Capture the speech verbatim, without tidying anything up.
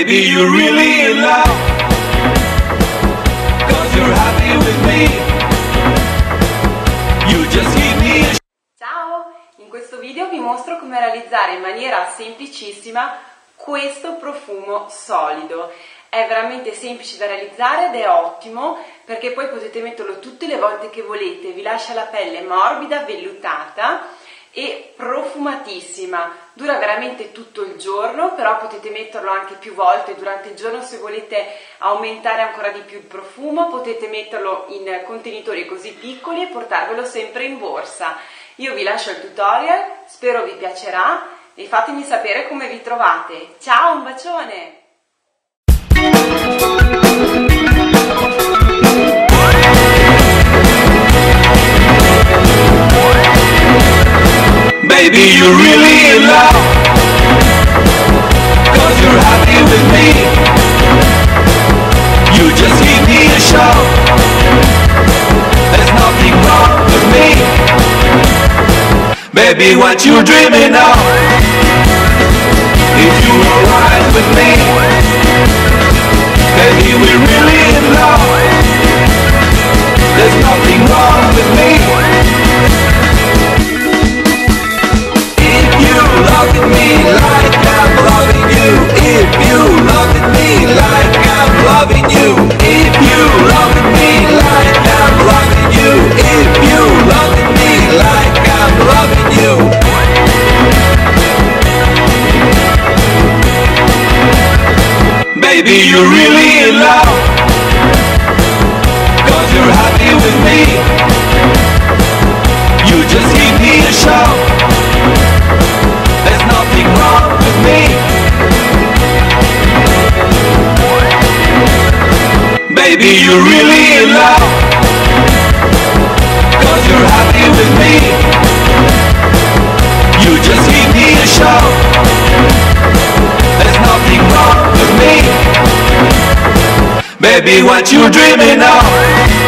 Baby, you're really in love, 'cause you're happy with me. You just give me a... Ciao! In questo video vi mostro come realizzare in maniera semplicissima questo profumo solido. È veramente semplice da realizzare ed è ottimo perché poi potete metterlo tutte le volte che volete, vi lascia la pelle morbida, vellutata e profumatissima. Dura veramente tutto il giorno, però potete metterlo anche più volte durante il giorno se volete aumentare ancora di più il profumo, potete metterlo in contenitori così piccoli e portarvelo sempre in borsa. Io vi lascio il tutorial, spero vi piacerà e fatemi sapere come vi trovate. Ciao, un bacione! Baby, you're really in love, 'cause you're happy with me. You just give me a show. There's nothing wrong with me. Baby, what you dreaming of? If you were right with me. Baby, we're really in love. There's nothing wrong with me. Look at me like I'm loving you. If you look at me like I'm loving you. If you look at me like I'm loving you. If you look at me like I'm loving you. Baby, you're really in love, 'cause you're happy with me. You just give me a show. Baby, you're really in love, 'cause you're happy with me. You just give me a show. There's nothing wrong with me. Baby, what you dreaming of?